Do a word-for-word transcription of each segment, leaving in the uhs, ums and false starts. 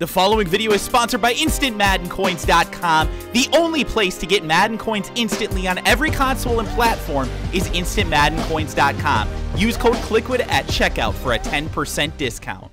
The following video is sponsored by Instant Madden Coins dot com. The only place to get Madden Coins instantly on every console and platform is Instant Madden Coins dot com. Use code Kliquid at checkout for a ten percent discount.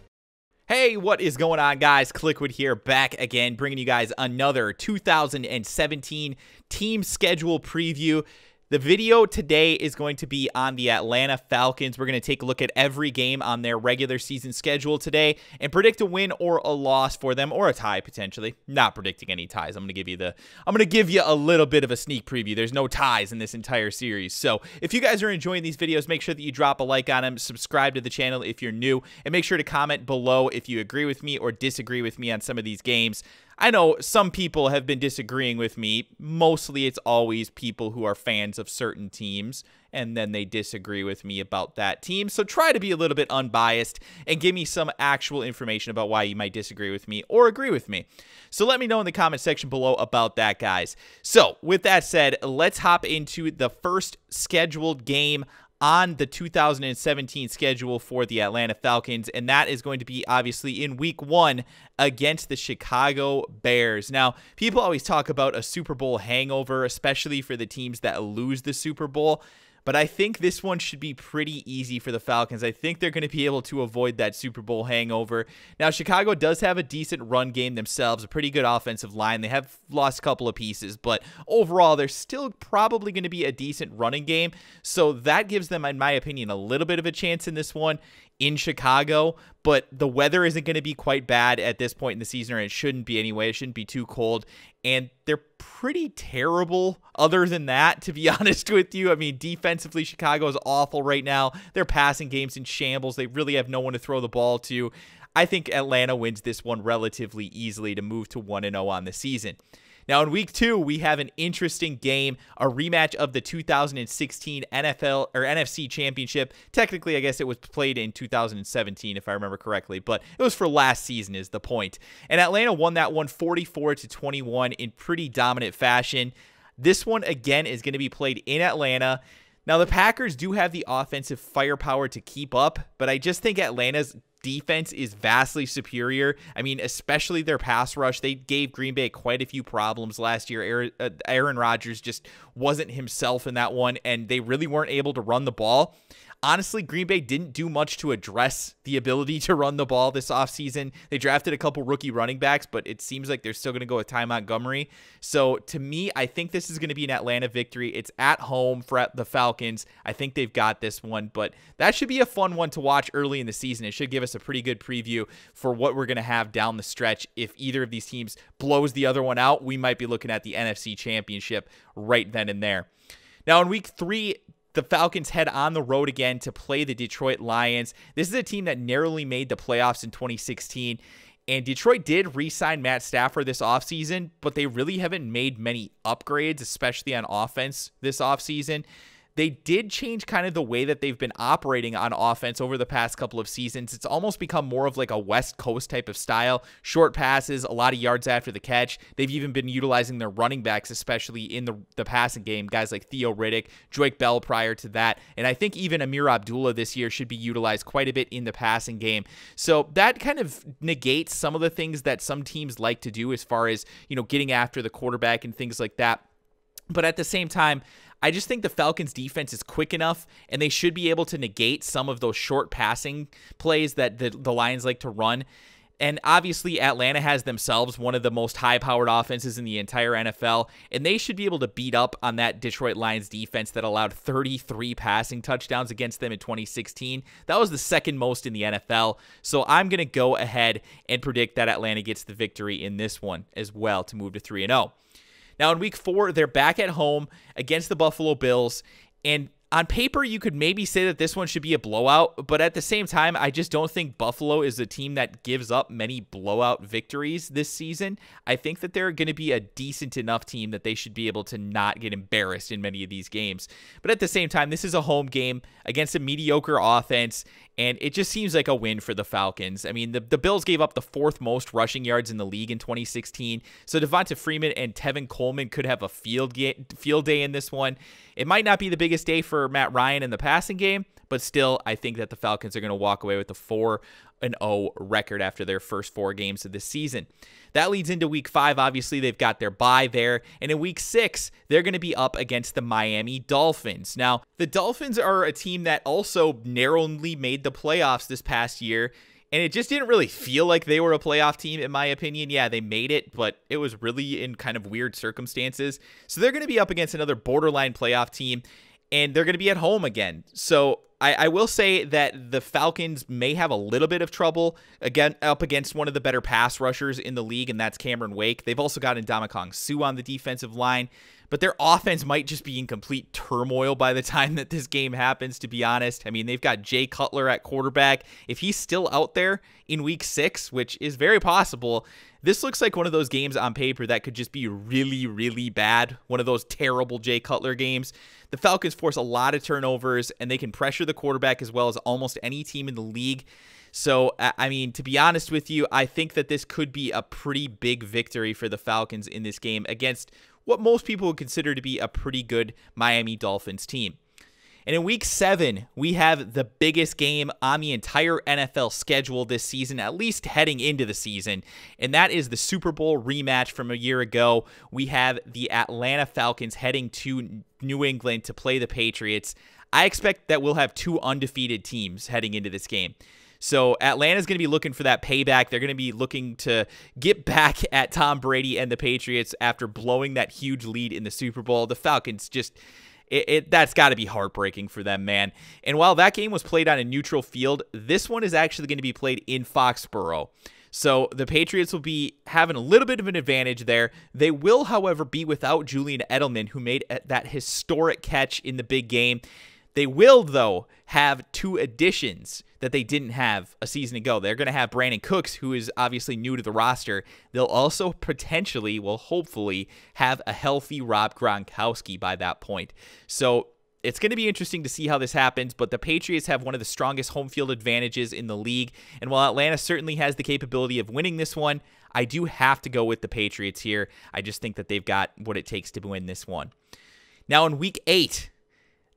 Hey, what is going on, guys? Kliquid here, back again, bringing you guys another two thousand seventeen team schedule preview. The video today is going to be on the Atlanta Falcons. We're going to take a look at every game on their regular season schedule today and predict a win or a loss for them, or a tie potentially. Not predicting any ties. I'm going to give you the I'm going to give you a little bit of a sneak preview. There's no ties in this entire series. So, if you guys are enjoying these videos, make sure that you drop a like on them, subscribe to the channel if you're new, and make sure to comment below if you agree with me or disagree with me on some of these games. I know some people have been disagreeing with me. Mostly it's always people who are fans of certain teams, and then they disagree with me about that team. So try to be a little bit unbiased and give me some actual information about why you might disagree with me or agree with me. So let me know in the comment section below about that, guys. So with that said, let's hop into the first scheduled game on the two thousand seventeen schedule for the Atlanta Falcons, and that is going to be obviously in week one against the Chicago Bears. Now, people always talk about a Super Bowl hangover, especially for the teams that lose the Super Bowl, but I think this one should be pretty easy for the Falcons. I think they're going to be able to avoid that Super Bowl hangover. Now, Chicago does have a decent run game themselves, a pretty good offensive line. They have lost a couple of pieces, but overall, they're still probably going to be a decent running game. So that gives them, in my opinion, a little bit of a chance in this one in Chicago. But the weather isn't going to be quite bad at this point in the season, or it shouldn't be anyway. It shouldn't be too cold. And they're pretty terrible other than that, to be honest with you. I mean, defensively, Chicago is awful right now. Their passing game's in shambles. They really have no one to throw the ball to. I think Atlanta wins this one relatively easily to move to one and oh on the season. Now, in week two, we have an interesting game, a rematch of the two thousand sixteen N F L or N F C Championship. Technically, I guess it was played in two thousand seventeen, if I remember correctly, but it was for last season is the point. And Atlanta won that one forty-four to twenty-one in pretty dominant fashion. This one, again, is going to be played in Atlanta. Now, the Packers do have the offensive firepower to keep up, but I just think Atlanta's defense is vastly superior. I mean, especially their pass rush. They gave Green Bay quite a few problems last year. Aaron Rodgers just wasn't himself in that one, and they really weren't able to run the ball. Honestly, Green Bay didn't do much to address the ability to run the ball this offseason. They drafted a couple rookie running backs, but it seems like they're still going to go with Ty Montgomery. So to me, I think this is going to be an Atlanta victory. It's at home for the Falcons. I think they've got this one, but that should be a fun one to watch early in the season. It should give us a pretty good preview for what we're going to have down the stretch. If either of these teams blows the other one out, we might be looking at the N F C Championship right then and there. Now, in week three, the Falcons head on the road again to play the Detroit Lions. This is a team that narrowly made the playoffs in twenty sixteen, and Detroit did re-sign Matt Stafford this offseason, but they really haven't made many upgrades, especially on offense this offseason. They did change kind of the way that they've been operating on offense over the past couple of seasons. It's almost become more of like a West Coast type of style. Short passes, a lot of yards after the catch. They've even been utilizing their running backs, especially in the, the passing game. Guys like Theo Riddick, Joyke Bell prior to that. And I think even Amir Abdullah this year should be utilized quite a bit in the passing game. So that kind of negates some of the things that some teams like to do as far as, you know, getting after the quarterback and things like that. But at the same time, I just think the Falcons defense is quick enough, and they should be able to negate some of those short passing plays that the, the Lions like to run. And obviously, Atlanta has themselves one of the most high-powered offenses in the entire N F L, and they should be able to beat up on that Detroit Lions defense that allowed thirty-three passing touchdowns against them in twenty sixteen. That was the second most in the N F L, so I'm going to go ahead and predict that Atlanta gets the victory in this one as well to move to three and oh. Now, in week four, they're back at home against the Buffalo Bills, and on paper, you could maybe say that this one should be a blowout, but at the same time, I just don't think Buffalo is a team that gives up many blowout victories this season. I think that they're going to be a decent enough team that they should be able to not get embarrassed in many of these games. But at the same time, this is a home game against a mediocre offense, and it just seems like a win for the Falcons. I mean, the, the Bills gave up the fourth most rushing yards in the league in twenty sixteen, so Devonta Freeman and Tevin Coleman could have a field, get, field day in this one. It might not be the biggest day for Matt Ryan in the passing game, but still, I think that the Falcons are going to walk away with the four an oh record after their first four games of the season. That leads into week five. Obviously, they've got their bye there. And in week six, they're going to be up against the Miami Dolphins. Now, the Dolphins are a team that also narrowly made the playoffs this past year. And it just didn't really feel like they were a playoff team, in my opinion. Yeah, they made it, but it was really in kind of weird circumstances. So they're going to be up against another borderline playoff team, and they're going to be at home again. So I, I will say that the Falcons may have a little bit of trouble again up against one of the better pass rushers in the league, and that's Cameron Wake. They've also got Ndamukong Suh on the defensive line, but their offense might just be in complete turmoil by the time that this game happens, to be honest. I mean, they've got Jay Cutler at quarterback. If he's still out there in week six, which is very possible, this looks like one of those games on paper that could just be really, really bad, one of those terrible Jay Cutler games. The Falcons force a lot of turnovers, and they can pressure the quarterback as well as almost any team in the league. So, I mean, to be honest with you, I think that this could be a pretty big victory for the Falcons in this game against what most people would consider to be a pretty good Miami Dolphins team. And in week seven, we have the biggest game on the entire N F L schedule this season, at least heading into the season. And that is the Super Bowl rematch from a year ago. We have the Atlanta Falcons heading to New England to play the Patriots. I expect that we'll have two undefeated teams heading into this game. So Atlanta's going to be looking for that payback. They're going to be looking to get back at Tom Brady and the Patriots after blowing that huge lead in the Super Bowl. The Falcons just... It, it, that's got to be heartbreaking for them, man. And while that game was played on a neutral field, this one is actually going to be played in Foxborough. So the Patriots will be having a little bit of an advantage there. They will, however, be without Julian Edelman, who made that historic catch in the big game. They will, though, have two additions that they didn't have a season ago. They're going to have Brandon Cooks, who is obviously new to the roster. They'll also potentially, well, hopefully, have a healthy Rob Gronkowski by that point. So it's going to be interesting to see how this happens, but the Patriots have one of the strongest home field advantages in the league. And while Atlanta certainly has the capability of winning this one, I do have to go with the Patriots here. I just think that they've got what it takes to win this one. Now, in week eight,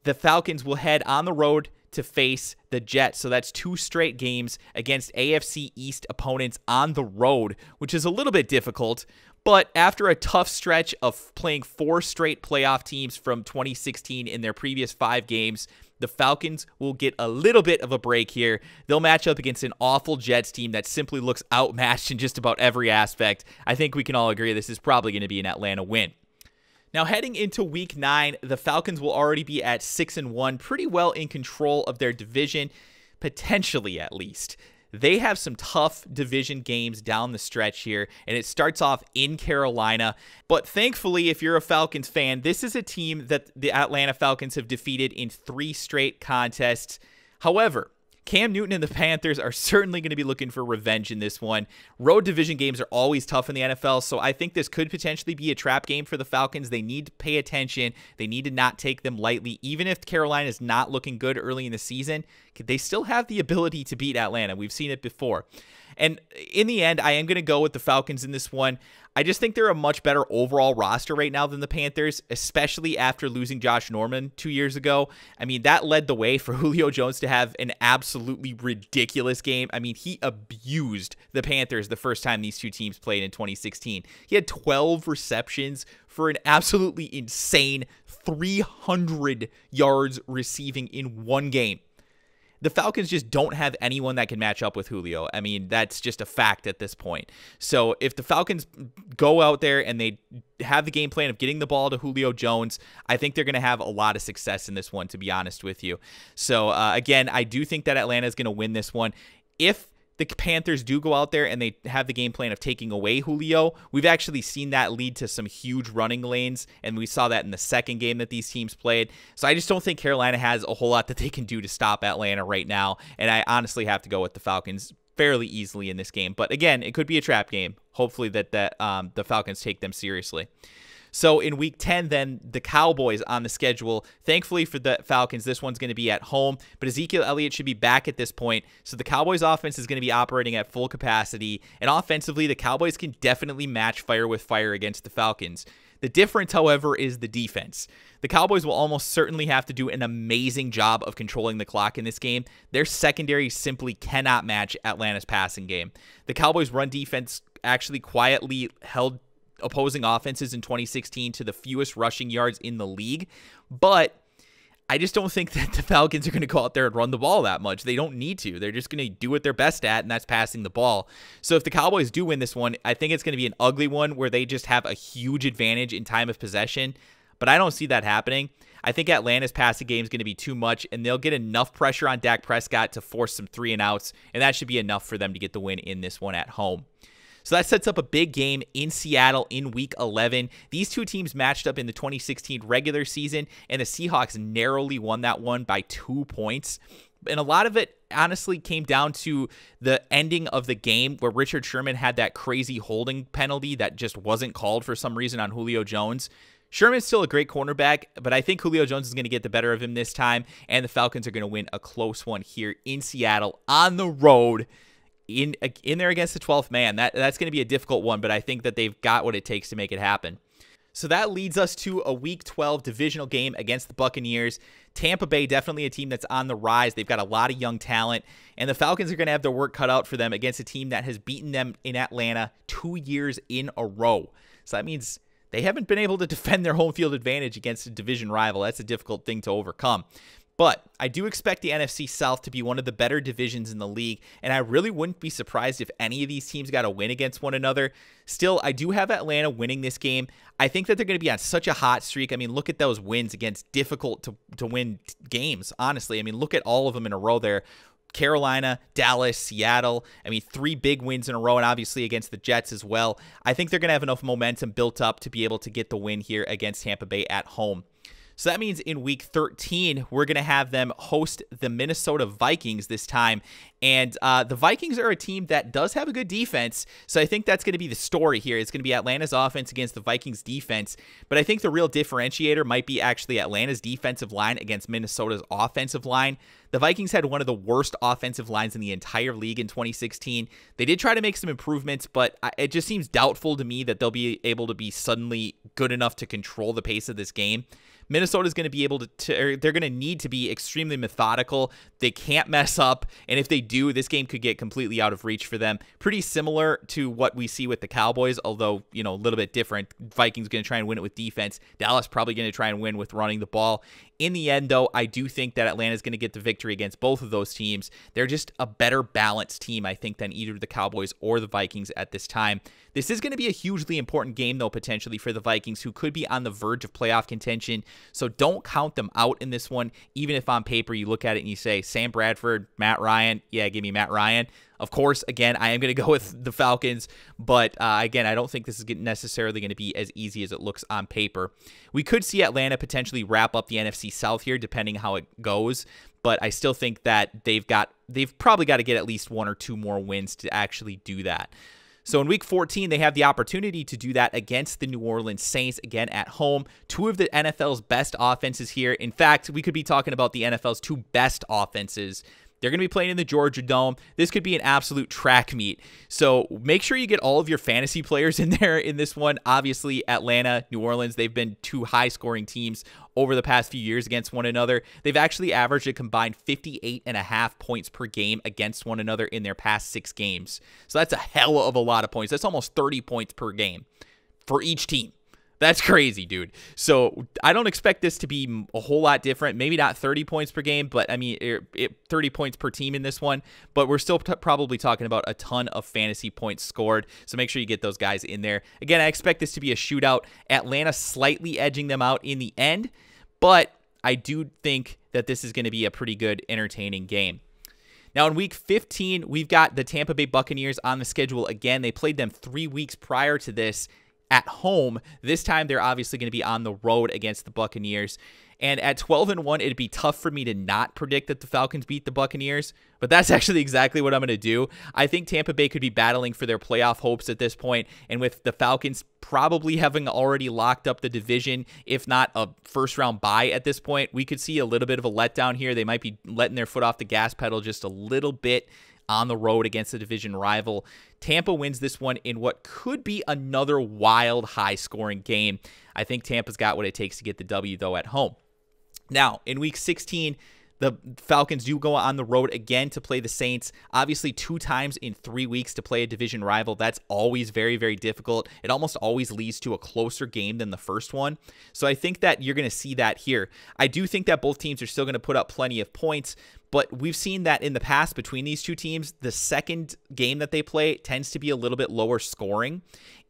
the Falcons will head on the road to face the Jets. So that's two straight games against A F C East opponents on the road, which is a little bit difficult. But after a tough stretch of playing four straight playoff teams from twenty sixteen in their previous five games, the Falcons will get a little bit of a break here. They'll match up against an awful Jets team that simply looks outmatched in just about every aspect. I think we can all agree this is probably going to be an Atlanta win. Now, heading into week nine, the Falcons will already be at six and one, pretty well in control of their division, potentially at least. They have some tough division games down the stretch here, and it starts off in Carolina. But thankfully, if you're a Falcons fan, this is a team that the Atlanta Falcons have defeated in three straight contests. However, Cam Newton and the Panthers are certainly going to be looking for revenge in this one. Road division games are always tough in the N F L, so I think this could potentially be a trap game for the Falcons. They need to pay attention. They need to not take them lightly. Even if Carolina is not looking good early in the season, they still have the ability to beat Atlanta. We've seen it before. And in the end, I am going to go with the Falcons in this one. I just think they're a much better overall roster right now than the Panthers, especially after losing Josh Norman two years ago. I mean, that led the way for Julio Jones to have an absolutely ridiculous game. I mean, he abused the Panthers the first time these two teams played in twenty sixteen. He had twelve receptions for an absolutely insane three hundred yards receiving in one game. The Falcons just don't have anyone that can match up with Julio. I mean, that's just a fact at this point. So if the Falcons go out there and they have the game plan of getting the ball to Julio Jones, I think they're going to have a lot of success in this one, to be honest with you. So, uh, again, I do think that Atlanta is going to win this one. If the Panthers do go out there and they have the game plan of taking away Julio, we've actually seen that lead to some huge running lanes, and we saw that in the second game that these teams played. So I just don't think Carolina has a whole lot that they can do to stop Atlanta right now, and I honestly have to go with the Falcons fairly easily in this game. But again, it could be a trap game. Hopefully that, that um, the Falcons take them seriously. So in week ten, then, the Cowboys on the schedule. Thankfully for the Falcons, this one's going to be at home, but Ezekiel Elliott should be back at this point. So the Cowboys offense is going to be operating at full capacity, and offensively, the Cowboys can definitely match fire with fire against the Falcons. The difference, however, is the defense. The Cowboys will almost certainly have to do an amazing job of controlling the clock in this game. Their secondary simply cannot match Atlanta's passing game. The Cowboys' run defense actually quietly held opposing offenses in twenty sixteen to the fewest rushing yards in the league, but I just don't think that the Falcons are going to go out there and run the ball that much. They don't need to. They're just going to do what they're best at, and that's passing the ball. So if the Cowboys do win this one, I think it's going to be an ugly one where they just have a huge advantage in time of possession, but I don't see that happening. I think Atlanta's passing game is going to be too much, and they'll get enough pressure on Dak Prescott to force some three and outs, and that should be enough for them to get the win in this one at home. So that sets up a big game in Seattle in Week eleven. These two teams matched up in the twenty sixteen regular season, and the Seahawks narrowly won that one by two points. And a lot of it honestly came down to the ending of the game where Richard Sherman had that crazy holding penalty that just wasn't called for some reason on Julio Jones. Sherman's still a great cornerback, but I think Julio Jones is going to get the better of him this time, and the Falcons are going to win a close one here in Seattle on the road. In, in there against the twelfth man. That, that's going to be a difficult one, but I think that they've got what it takes to make it happen. So that leads us to a Week twelve divisional game against the Buccaneers. Tampa Bay, definitely a team that's on the rise. They've got a lot of young talent, and the Falcons are going to have their work cut out for them against a team that has beaten them in Atlanta two years in a row. So that means they haven't been able to defend their home field advantage against a division rival. That's a difficult thing to overcome. But I do expect the N F C South to be one of the better divisions in the league, and I really wouldn't be surprised if any of these teams got a win against one another. Still, I do have Atlanta winning this game. I think that they're going to be on such a hot streak. I mean, look at those wins against difficult to, to win games, honestly. I mean, look at all of them in a row there. Carolina, Dallas, Seattle. I mean, three big wins in a row, and obviously against the Jets as well. I think they're going to have enough momentum built up to be able to get the win here against Tampa Bay at home. So that means in week thirteen, we're going to have them host the Minnesota Vikings this time. And uh, the Vikings are a team that does have a good defense. So I think that's going to be the story here. It's going to be Atlanta's offense against the Vikings defense. But I think the real differentiator might be actually Atlanta's defensive line against Minnesota's offensive line. The Vikings had one of the worst offensive lines in the entire league in twenty sixteen. They did try to make some improvements, but it just seems doubtful to me that they'll be able to be suddenly good enough to control the pace of this game. Minnesota's going to be able to, to they're going to need to be extremely methodical. They can't mess up, and if they do, this game could get completely out of reach for them. Pretty similar to what we see with the Cowboys, although, you know, a little bit different. Vikings going to try and win it with defense. Dallas probably going to try and win with running the ball. In the end, though, I do think that Atlanta's going to get the victory against both of those teams. They're just a better balanced team, I think, than either the Cowboys or the Vikings at this time. This is going to be a hugely important game, though, potentially for the Vikings, who could be on the verge of playoff contention. So don't count them out in this one, even if on paper you look at it and you say, Sam Bradford, Matt Ryan, yeah, give me Matt Ryan. Of course, again, I am going to go with the Falcons, but uh, again, I don't think this is necessarily going to be as easy as it looks on paper. We could see Atlanta potentially wrap up the N F C South here, depending how it goes, but I still think that they've got, they've probably got to get at least one or two more wins to actually do that. So in week fourteen, they have the opportunity to do that against the New Orleans Saints, again at home. Two of the N F L's best offenses here. In fact, we could be talking about the N F L's two best offenses. They're going to be playing in the Georgia Dome. This could be an absolute track meet. So make sure you get all of your fantasy players in there in this one. Obviously, Atlanta, New Orleans, they've been two high-scoring teams over the past few years against one another. They've actually averaged a combined fifty-eight and a half points per game against one another in their past six games. So that's a hell of a lot of points. That's almost thirty points per game for each team. That's crazy, dude. So I don't expect this to be a whole lot different. Maybe not thirty points per game, but I mean it, it, thirty points per team in this one. But we're still probably talking about a ton of fantasy points scored. So make sure you get those guys in there. Again, I expect this to be a shootout. Atlanta slightly edging them out in the end, but I do think that this is going to be a pretty good, entertaining game. Now, in week fifteen, we've got the Tampa Bay Buccaneers on the schedule again. They played them three weeks prior to this. At home, this time they're obviously going to be on the road against the Buccaneers. And at twelve and one, it'd be tough for me to not predict that the Falcons beat the Buccaneers, but that's actually exactly what I'm going to do. I think Tampa Bay could be battling for their playoff hopes at this point, and with the Falcons probably having already locked up the division, if not a first-round bye at this point, we could see a little bit of a letdown here. They might be letting their foot off the gas pedal just a little bit on the road against a division rival. Tampa wins this one in what could be another wild, high-scoring game. I think Tampa's got what it takes to get the W, though, at home. Now, in Week sixteen, the Falcons do go on the road again to play the Saints. Obviously, two times in three weeks to play a division rival. That's always very, very difficult. It almost always leads to a closer game than the first one. So I think that you're going to see that here. I do think that both teams are still going to put up plenty of points, but we've seen that in the past between these two teams, the second game that they play tends to be a little bit lower scoring.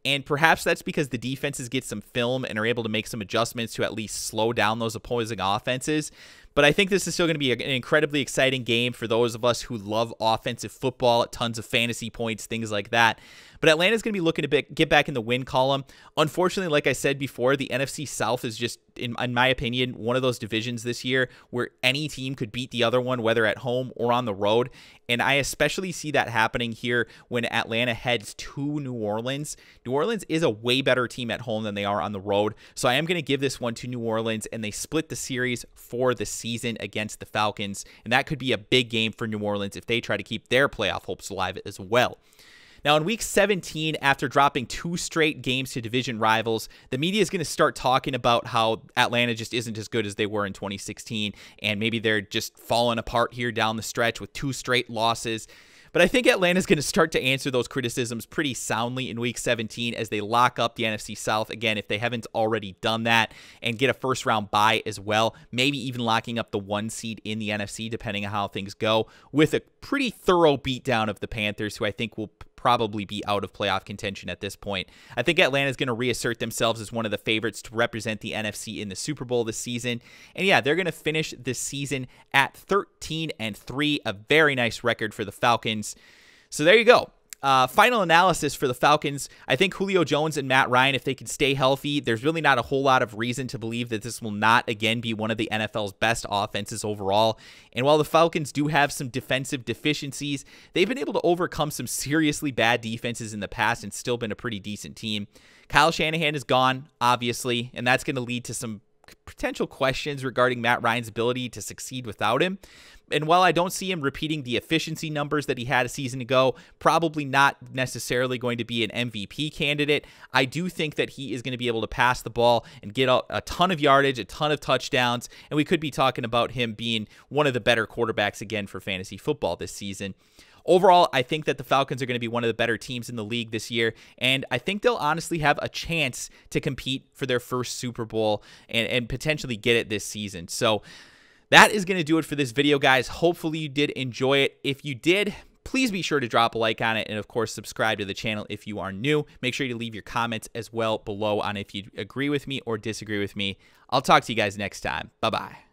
And perhaps that's because the defenses get some film and are able to make some adjustments to at least slow down those opposing offenses. But I think this is still going to be an incredibly exciting game for those of us who love offensive football, tons of fantasy points, things like that. But Atlanta's going to be looking to get back in the win column. Unfortunately, like I said before, the N F C South is just, in, in my opinion, one of those divisions this year where any team could beat the other one, whether at home or on the road. And I especially see that happening here when Atlanta heads to New Orleans. New Orleans is a way better team at home than they are on the road. So I am going to give this one to New Orleans, and they split the series for the season against the Falcons. And that could be a big game for New Orleans if they try to keep their playoff hopes alive as well. Now, in Week seventeen, after dropping two straight games to division rivals, the media is going to start talking about how Atlanta just isn't as good as they were in twenty sixteen, and maybe they're just falling apart here down the stretch with two straight losses. But I think Atlanta's going to start to answer those criticisms pretty soundly in Week seventeen as they lock up the N F C South, again, if they haven't already done that, and get a first-round bye as well, maybe even locking up the one seed in the N F C, depending on how things go, with a pretty thorough beatdown of the Panthers, who I think will probably be out of playoff contention at this point. I think Atlanta's going to reassert themselves as one of the favorites to represent the N F C in the Super Bowl this season. And yeah, they're going to finish this season at thirteen and three, a very nice record for the Falcons. So there you go. Uh, final analysis for the Falcons. I think Julio Jones and Matt Ryan, if they can stay healthy, there's really not a whole lot of reason to believe that this will not again be one of the N F L's best offenses overall. And while the Falcons do have some defensive deficiencies, they've been able to overcome some seriously bad defenses in the past and still been a pretty decent team. Kyle Shanahan is gone, obviously, and that's going to lead to some potential questions regarding Matt Ryan's ability to succeed without him. And while I don't see him repeating the efficiency numbers that he had a season ago, probably not necessarily going to be an M V P candidate, I do think that he is going to be able to pass the ball and get a ton of yardage, a ton of touchdowns, and we could be talking about him being one of the better quarterbacks again for fantasy football this season. Overall, I think that the Falcons are going to be one of the better teams in the league this year, and I think they'll honestly have a chance to compete for their first Super Bowl and, and potentially get it this season. So that is going to do it for this video, guys. Hopefully you did enjoy it. If you did, please be sure to drop a like on it and, of course, subscribe to the channel if you are new. Make sure you leave your comments as well below on if you agree with me or disagree with me. I'll talk to you guys next time. Bye-bye.